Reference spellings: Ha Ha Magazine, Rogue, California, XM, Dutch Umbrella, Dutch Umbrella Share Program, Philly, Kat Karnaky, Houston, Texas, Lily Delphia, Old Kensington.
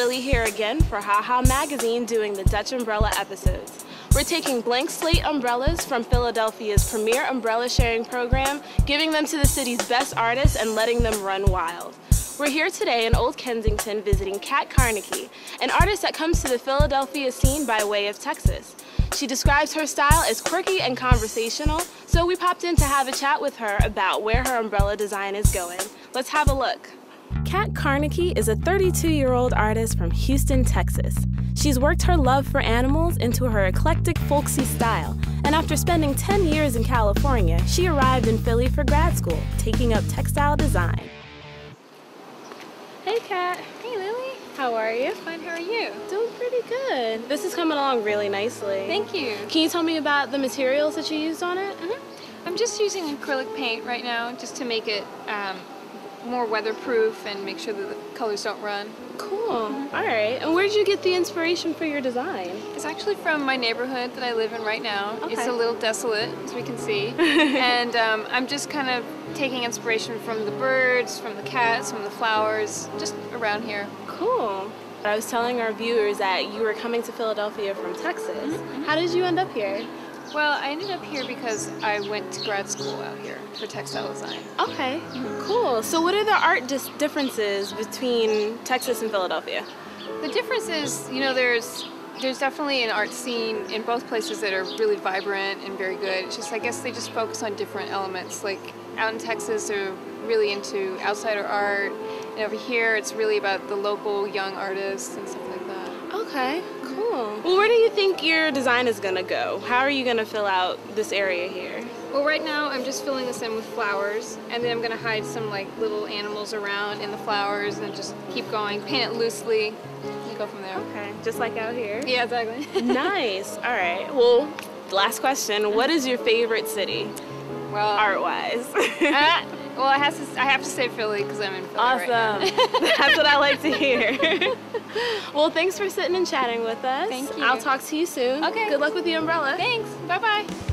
Lily here again for Ha Ha Magazine doing the Dutch Umbrella episodes. We're taking blank slate umbrellas from Philadelphia's premier umbrella sharing program, giving them to the city's best artists and letting them run wild. We're here today in Old Kensington visiting Kat Karnaky, an artist that comes to the Philadelphia scene by way of Texas. She describes her style as quirky and conversational, so we popped in to have a chat with her about where her umbrella design is going. Let's have a look. Kat Karnaky is a 32-year-old artist from Houston, Texas. She's worked her love for animals into her eclectic, folksy style, and after spending 10 years in California, she arrived in Philly for grad school, taking up textile design. Hey, Kat. Hey, Lily. How are you? Fine. How are you? Doing pretty good. This is coming along really nicely. Thank you. Can you tell me about the materials that you used on it? I'm just using acrylic paint right now just to make it more weatherproof and make sure that the colors don't run. Cool. All right. And where did you get the inspiration for your design? It's actually from my neighborhood that I live in right now. Okay. It's a little desolate, as we can see. And I'm just kind of taking inspiration from the birds, from the cats, from the flowers, just around here. Cool. I was telling our viewers that you were coming to Philadelphia from Texas. How did you end up here? Well, I ended up here because I went to grad school out here for textile design. Okay, cool. So what are the art differences between Texas and Philadelphia? The difference is, you know, there's definitely an art scene in both places that are really vibrant and very good. It's just, I guess they just focus on different elements. Like out in Texas, they're really into outsider art, and over here it's really about the local young artists and stuff like that. Okay. Cool. Well, where do you think your design is going to go? How are you going to fill out this area here? Well, right now I'm just filling this in with flowers, and then I'm going to hide some like little animals around in the flowers and just keep going, paint it loosely, and go from there. Okay, just like out here? Yeah, exactly. Nice. All right. Well, last question. What is your favorite city? Well, art-wise. Well, I have to say Philly because I'm in Philly. Awesome. Right now. That's what I like to hear. Well, thanks for sitting and chatting with us. Thank you. I'll talk to you soon. Okay. Good luck with the umbrella. Thanks. Bye-bye.